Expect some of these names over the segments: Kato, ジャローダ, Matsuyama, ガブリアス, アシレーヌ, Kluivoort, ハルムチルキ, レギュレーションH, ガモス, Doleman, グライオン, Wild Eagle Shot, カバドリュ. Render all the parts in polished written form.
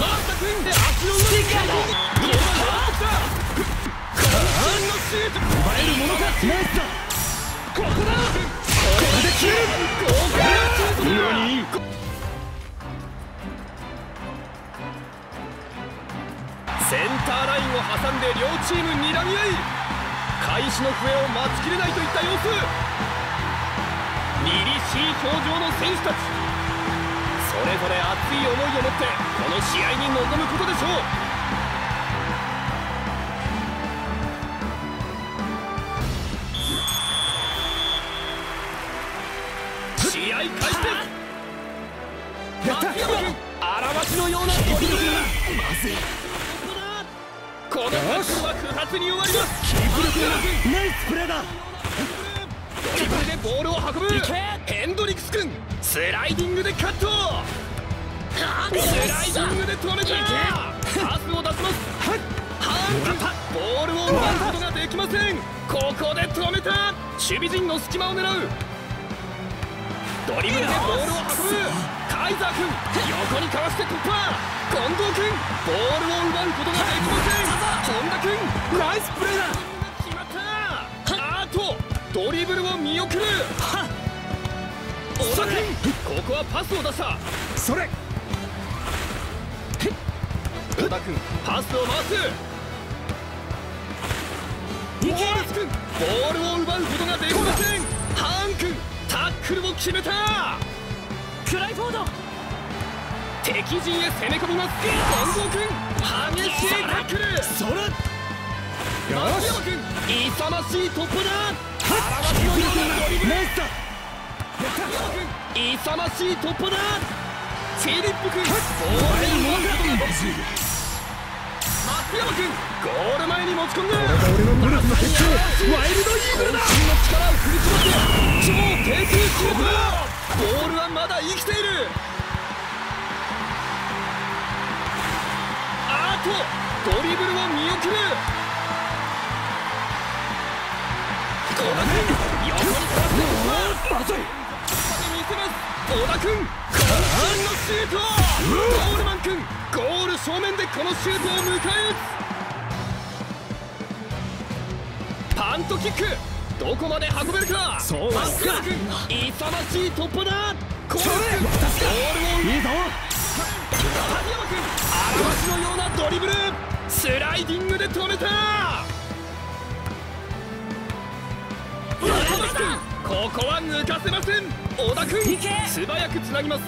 ーラインを挟んで両チーム睨み合い、開始の笛を待ちきれないといった様子。凛々しい表情の選手たち、それぞれ熱い思いを持ってこの試合に臨むことでしょう。試合開始です。あらわしのような攻撃だ。まずい。この発想は不発に終わります。ナイスプレーだ。ドリブルでボールを運ぶ。ヘンドリックス君、スライディングでカット。スライディングで止めた。パスを出します。ボールを奪うことができません。ここで止めた。守備陣の隙間を狙う。ドリブルでボールを運ぶ。カイザー君、横にかわして突破。近藤君、ボールを奪うことができません。本田君、ナイスプレーだ。決まった。あとドリブルを見送る。小田君、ここはパスを出した。それ小田君、パスを回す。ウォールス君、ボールを奪うことができません。ハーン君、タックルを決めた。クライフォード、敵陣へ攻め込みます。近藤君、激しいタックル。それ松山君、勇ましい突破だ。ナイスだ。勇ましい突破だ。フィリップ君、ゴール前に持ち込んだ。松山君、ゴール前に持ち込んだ。俺の無力の決勝、ワイルドイーグルだ。ボールはまだ生きている。あとドリブルを見送る。小田君、横にパスを見せます。小田君、渾身のシュート。ゴールマン君、ゴール正面でこのシュートを迎え撃つ。パントキック、どこまで運べるか。そうか。勇ましい突破だ。これ、ボールをいいぞ。嵐のようなドリブル、スライディングで止めた。ここは抜かせません。小田君、素早くつなぎます。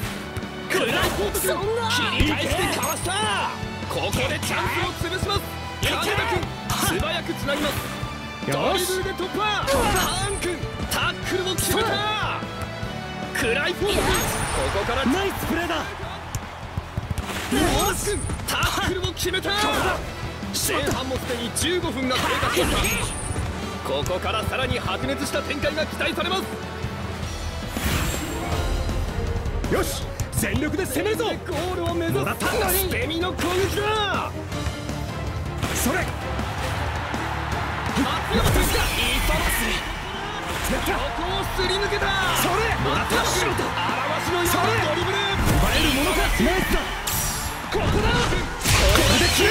クライコート君、切り返してかわした。ここでチャンスを潰します。金田君、素早くつなぎます。ドリブルで突破。ハーン君、タックルを決めた。クライフォード君、ここからナイスプレーだ。モース君、タックルを決めた。前半もすでに15分が経過しています。ここからさらに白熱した展開が期待されます。よし、全力で攻めるぞ。ゴールを目指すステミの攻撃だ。それ松山君がいいパス。ここをすり抜けた。それ松山君、あらわしのようなドリブル。奪えるものか。ナイスだ。ここだ。これでキュー。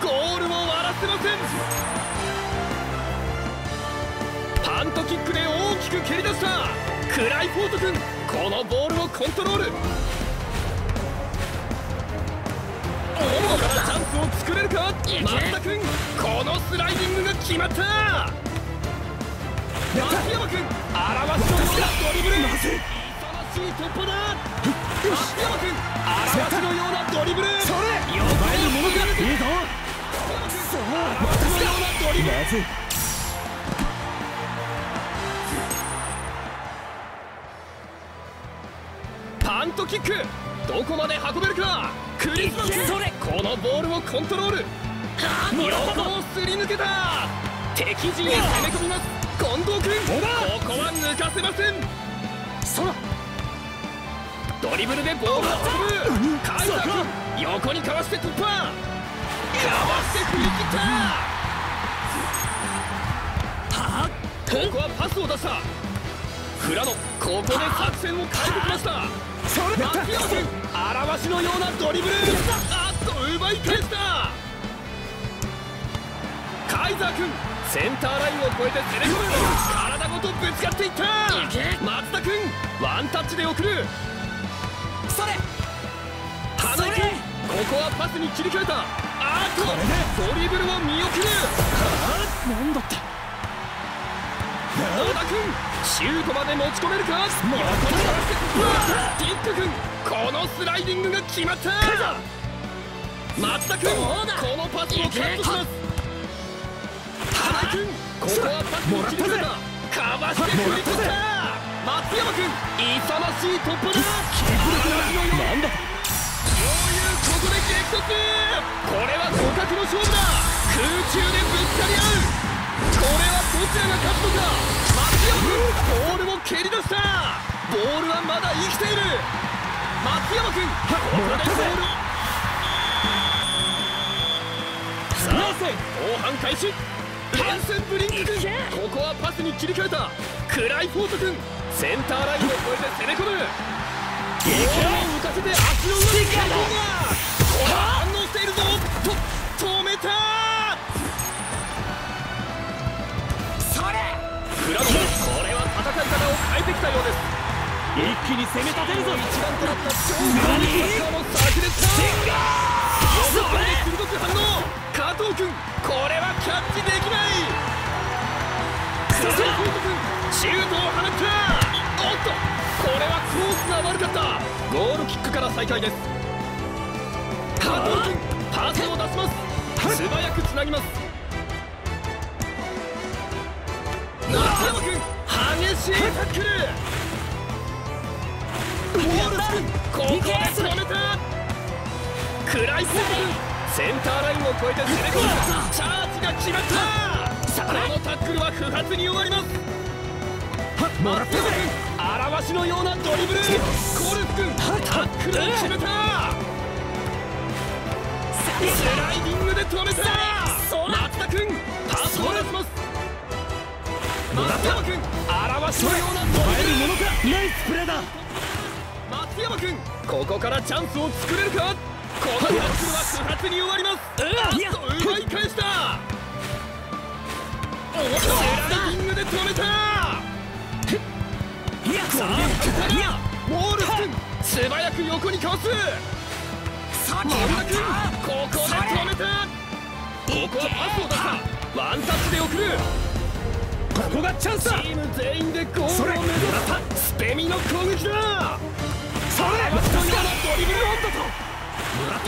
ゴールを割らせません。パントキックで大きく蹴り出した。クライフォート君、このボールをコントロール。ここからチャンスを作れるか。松田君、このスライディングが決まった。松山君、あらわしのようなドリブル。勇ましい突破だ。松山君、あらわしのようなドリブル。それ呼ばれるものがいいぞ。そう、松田のようなドリブル。まずい。パントキック、どこまで運べるか。クリスマス、このボールをコントロール。横をすり抜けた。敵陣へ攻め込みます。近藤君、ここは抜かせません。ドリブルでボールを運ぶ。カイザー君、横にかわして突破。かわして振り切った。ここはパスを出した。フラノ、ここで作戦を変えてきました。松山君、荒鷲のようなドリブル、あっと奪い返した。カイザー君、センターラインを越えて攻め込む。体ごとぶつかっていった。松田君、ワンタッチで送る。それ花井君、ここはパスに切り替えた。あっとドリブルを見送る。なんだって。野田君、シュートまで持ち込めるか。ティック君、このスライディングが決まった。松田君、このパスをカットします。原君、ここはパスに切り替えた。かわして振り取った。松山君、勇ましい突破だ。なんだここで激突。これは互角の勝負だ。空中でぶつかり合う。これはどちらが勝つのか。松山君、ボールを蹴り出した。ボールはまだ生きている。松山君、ここでボールを。さあ後半開始。ハンセンブリンク君、ここはパスに切り替えた。クライフォート君、センターラインを越えて攻め込む。ボールを浮かせて足の裏に蹴り込んだ。これは反応しているぞ。止めた。クラブ、これは戦い方を変えてきたようです。一気に攻め立てるぞ。一番となった超高いサッカーの先でした。4番で鋭く反応。加藤君、これはキャッチできない。加藤君、シュートを放った。おっと、これはコースが悪かった。ゴールキックから再開です。加藤君、パスを出します。素早くつなぎます。松山君、激しいタックル。ウォルス君、ここで止めた。クライス君、センターラインを越えて攻め込んだ。チャージが決まった。このタックルは不発に終わります。松山君、荒鷲のようなドリブル。コルス君、タックルを決めた。スライディングで止めた。松田君、パスを出します。松山君、表すようなドリブル。ナイスプレーだ。松山君、ここからチャンスを作れるか。このタックルは不発に終わります。奪い返した。スライディングで止めた。さあモールス君、素早く横にかわす。松山君、ここで止めた。ここはパスを出した。ワンタッチで送る。ここがチャンスだ。チーム全員でゴールを目指したスペミの攻撃だ。それは一人のドリブルをともらっ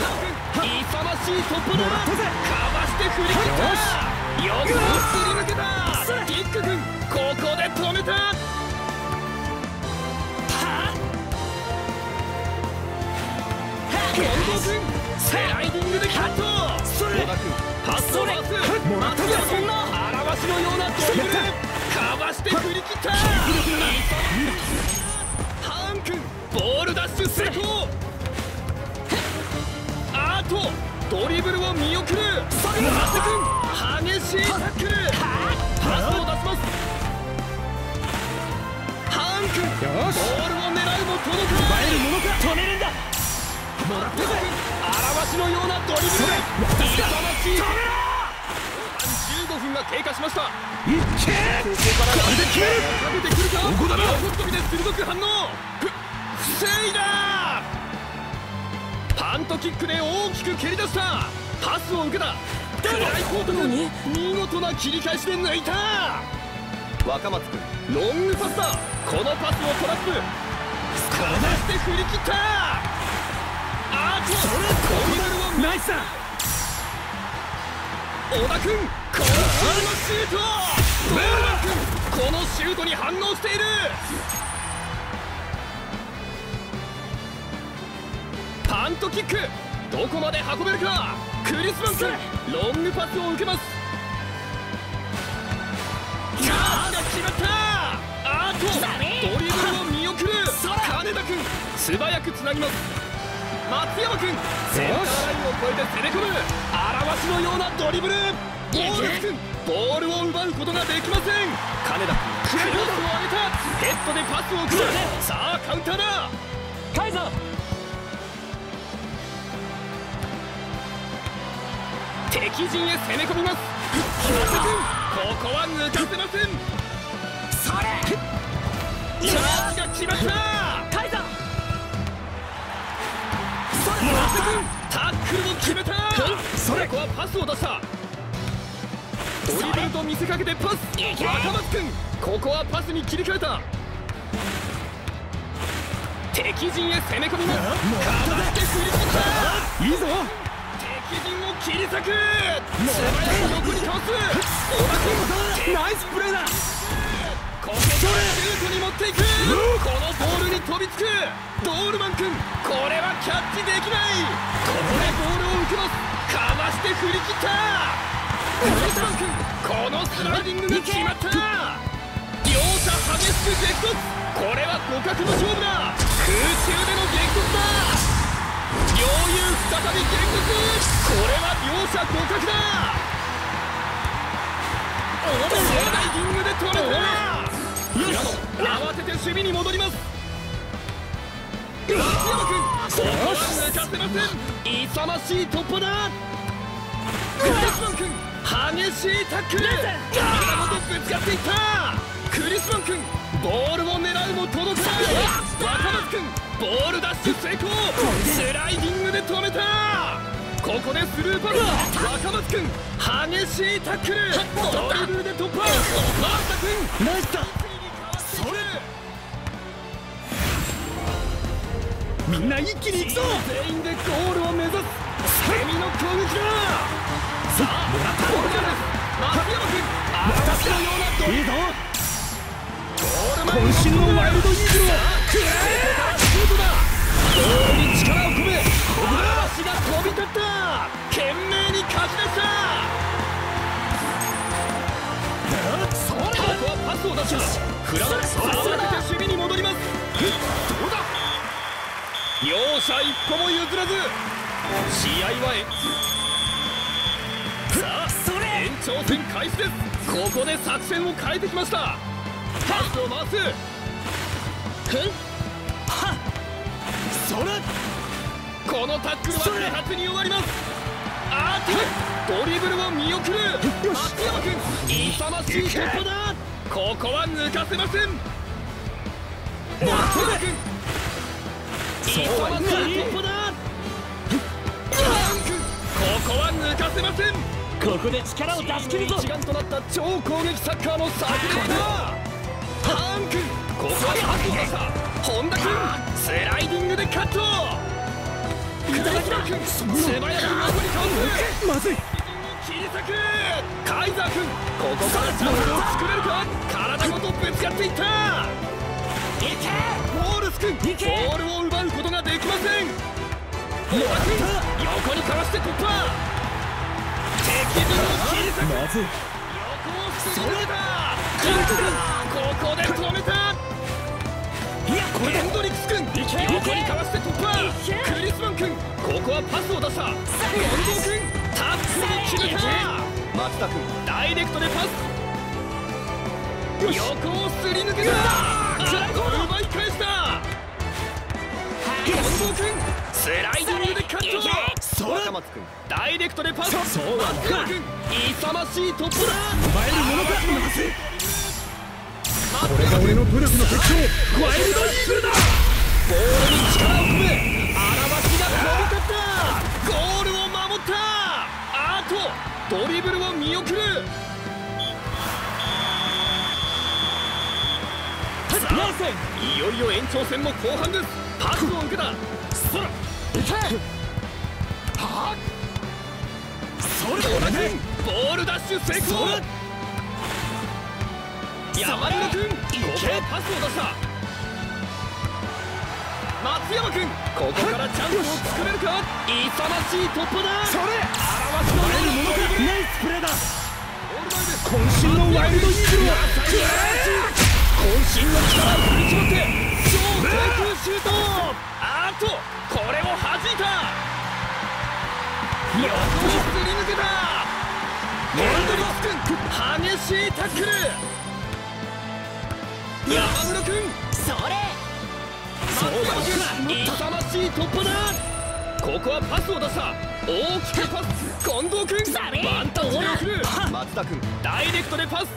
た。勇ましい突破だ。かわして振り切った。よくすり抜けた。キック君、ここで止めた。近藤君、スライディングでカット。野田君、パスを出す。もらったぞ。そんな嵐のようなドリブル。かわして振り切った。ハーン君、ボールダッシュ成功。あとドリブルを見送る。松田君、激しいタックル。パスを出します。ハーン君、ボールを狙うも届かない。止めるんだ。もらったぜ。嵐のようなドリブル。痛ましい。止めろ。15分が経過しました。いけー。ここからこれで切る。かけてくるか。ここだな。横飛びで鋭く反応。防いだ。パントキックで大きく蹴り出した。パスを受けた。クライコート君、見事な切り返しで抜いた。若松君、ロングパスだ。このパスをトラップ。かわして振り切った。あとそれコンベルをナイスだ。小田君、このシュート。堂安君、このシュートに反応している。パントキック、どこまで運べるか。クリスマン君、ロングパスを受けます。チャージが決まった。あとドリブルを見送る。金田君、素早くつなぎます。松山君、センターラインを越えて攻め込む。嵐のようなドリブル。大津君、ボールを奪うことができません。金田君、クロスを上げた。ヘッドでパスを送る。さあカウンターだ。カイザー。敵陣へ攻め込みます。ここは抜かせません。それチャージが決まった。カイザータックルを決めた。それここはパスを出した。ドリブルと見せかけてパス。若松君、ここはパスに切り替えた。敵陣へ攻め込みます。かわして振り込んだ。いいぞ。敵陣を切り裂く。素早く横に倒す。小田君、ナイスプレーだ。ここからシュートに持っていく。このボールに飛びつく。ドールマン君、これはキャッチできない。ここでボールを受けます。かわして振り切った。ドールマン君、このスライディングが決まった。両者激しく激突。これは互角の勝負だ。空中での激突だ。両雄再び激突。これは両者互角だ。オーバーダイビングで取れた。平野、慌てて守備に戻ります。松山君、ここは抜かせません。勇ましい突破だ。クリスマン君、激しいタックル。体ごとぶつかっていった。クリスマン君、ボールを狙うも届かない。若松君、ボールダッシュ成功。スライディングで止めた。ここでスルーパス。若松君、激しいタックル。ドリブルで突破。松田君、ナイスだ。それみんな一気に行くぞ。全員でゴールを目指す。セミの攻撃だ。さあ、もらったボールです。松山君、私のようなドリブル。渾身のワイルドイーグルをクレーンシュートだ。ゴールに力を込め、足が飛び立った。懸命に勝ち出した。ここはパスを出した。フランスは慌てて守備に戻ります。どうだ。両者一歩も譲らず試合は延長戦開始です。ここで作戦を変えてきました。パスを回す。それこのタックルは不発に終わります。あっとドリブルを見送る。松山君、勇ましい突破だ。ここは抜かせません。松山君、勇ましい突破だ。ここは抜かせません。ここで力を出し切るぞ。一丸となった超攻撃サッカーのサークルだ。ハーン君、ここはパスを出した。本田君、スライディングでカット。クライダー君、素早く横に倒す。まずい。切り裂く。カイザー君、ここからチャンスを作れるか。体ごとぶつかっていった。いけウォールス君、ボールを奪うことができません。本田君、横にかわして突破。敵陣を切り裂く。まずい。横を防いだ。カイザー、ここで止めた。ヘンドリックス君、横にかわして突破。クリスマン君、ここはパスを出した。近藤君、タックルを決めた。松田君、ダイレクトでパス。横をすり抜けた。奪い返した。近藤君、スライディングでカット。若松君、ダイレクトでパス。松田君、勇ましい突破だ。奪えるものか。これが俺の武力の結晶、ワイルドイーグルだ。ボールに力を込め、荒牧が飛び立った。ゴールを守った。あとドリブルを見送る。さあ、いよいよ延長戦の後半です。パスを受けた。そらはそれ小田君、ボールダッシュ成功。山村君、ここはパスを出した。松山君、ここからチャンスを作れるか。勇ましい突破だ。それナイスプレーだ。渾身のワイルドイーグルを渾身の力を振り絞って超低空シュート。あとこれを弾いた。横をすり抜けた。モルドリック君、激しいタックル。山村君、それ松山君、勇ましい突破だ。こここはパスを出した。大きくパス。近藤君バンタッチで送る。松田君ダイレクトでパス。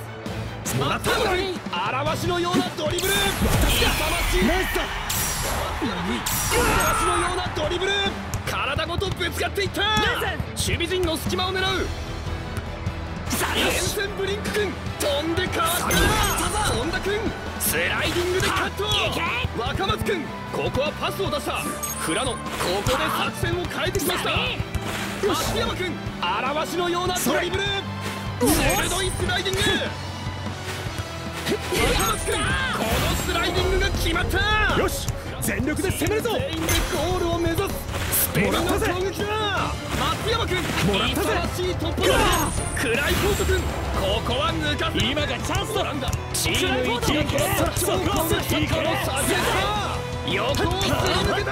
もらったんだ。表しのようなドリブル。私だ。表しのようなドリブル。体ごとぶつかっていった。守備陣の隙間を狙う。連戦ブリンク君飛んでかわった。本田君スライディングでカット。若松君ここはパスを出した。フラノここで作戦を変えてきました。松山君表しのようなドリブル。鋭いスライディング。若松君このスライディングが決まった。よし全力で攻めるぞ。全員でゴールを目指す。スペインの攻撃だ。松山君忙しい突破だ。暗いコート君ここは抜かせ。今がチャンスだ。チーム一の超高速サッカーのサジェスタ横をすり抜けた。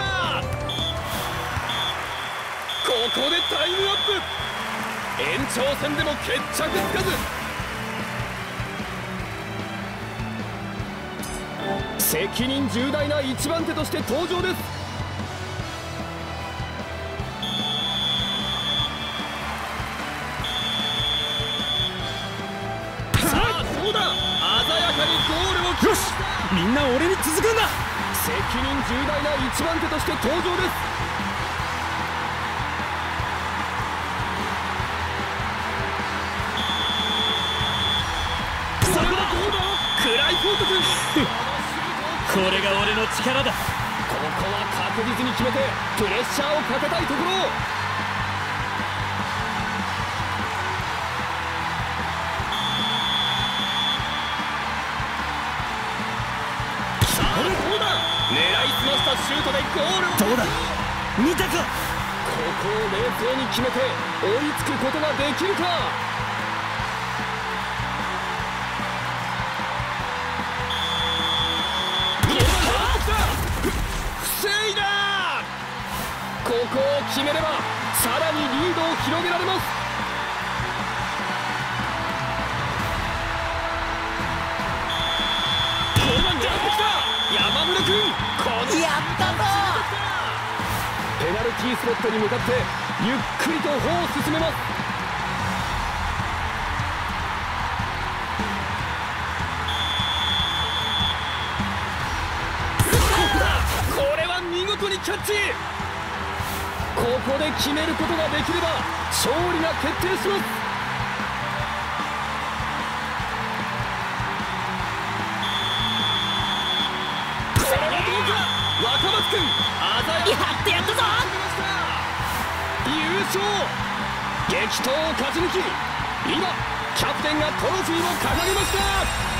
ここでタイムアップ。延長戦でも決着つかず。責任重大な一番手として登場です。よしみんな俺に続くんだ。責任重大な一番手として登場です。それはどうだ。暗いコート君これが俺の力だ。ここは確実に決めてプレッシャーをかけたいところ。シュートでゴールをどうだ見たか。ここを冷静に決めて追いつくことができるか。防いだ。ここを決めればさらにリードを広げられます。山村君やったぞ。ペナルティースポットに向かってゆっくりと歩を進めます。これは見事にキャッチ。ここで決めることができれば勝利が決定します。若松君やってやったぞ。優勝。激闘を勝ち抜き今キャプテンがトロフィーを掲げました。